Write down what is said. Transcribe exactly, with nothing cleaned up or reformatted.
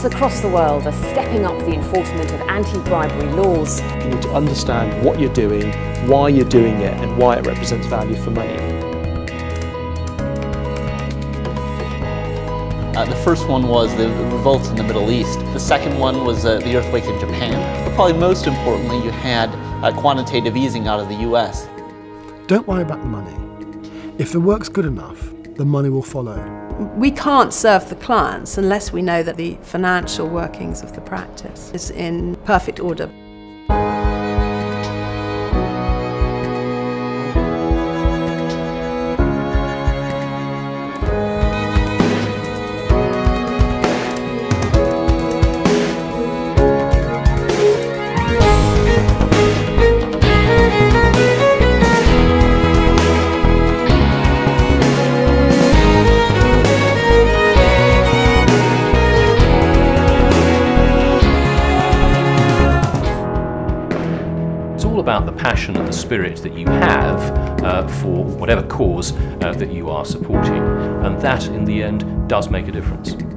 Banks across the world are stepping up the enforcement of anti-bribery laws. You need to understand what you're doing, why you're doing it, and why it represents value for money. Uh, the first one was the revolts in the Middle East. The second one was uh, the earthquake in Japan. But probably most importantly, you had uh, quantitative easing out of the U S. Don't worry about the money. If the work's good enough, the money will follow. We can't serve the clients unless we know that the financial workings of the practice is in perfect order. About the passion and the spirit that you have uh, for whatever cause uh, that you are supporting, and that in the end does make a difference.